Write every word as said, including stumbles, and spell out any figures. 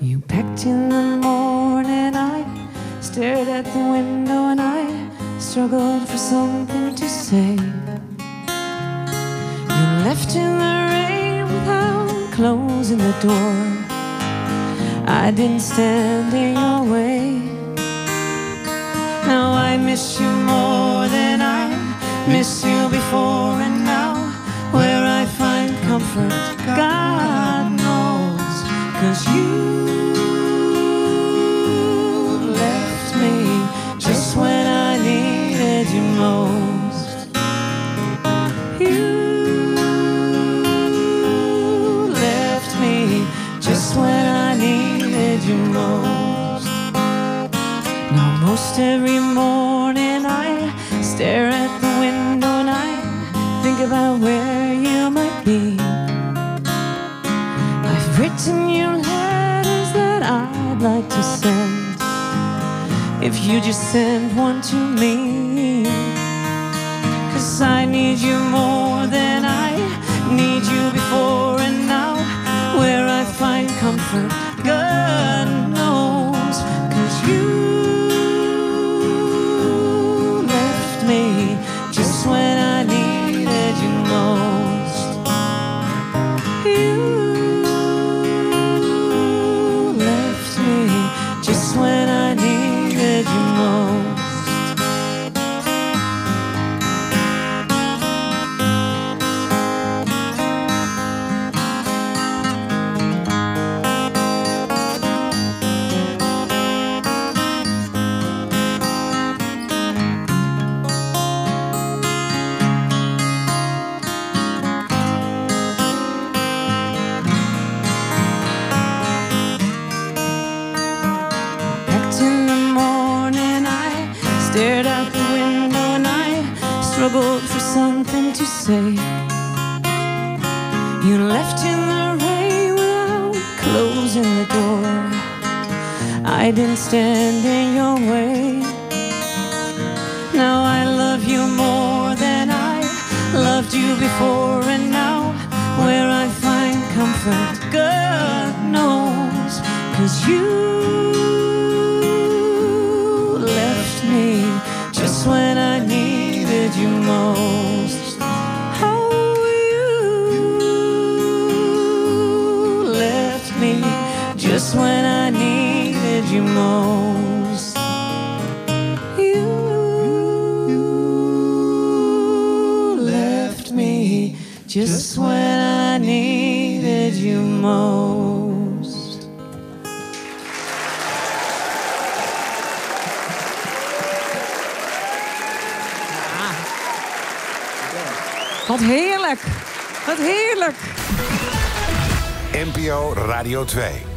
You pecked in the morning, I stared at the window and I struggled for something to say. You left in the rain without closing the door. I didn't stand in your way. Now I miss you more than I miss you before, and now where I find comfort, God knows, 'cause you left me just when I needed you most. You left me just when I needed you most. Now most every morning I stare at the window and I think about where you might be. I've written you letters that I'd like to send, if you just send one to me. 'Cause I need you more than I need you before, and now where I find comfort, God knows, 'cause you just when I needed you most. You left me just when I needed you most. Say you left in the rain without closing the door. I didn't stand in your way. Now I love you more than I loved you before, and now where I find comfort, God knows, 'cause you left me just when I needed you most. Just when I needed you most. You left me just when I needed you most. Ja. Wat heerlijk! Wat heerlijk! N P O Radio twee.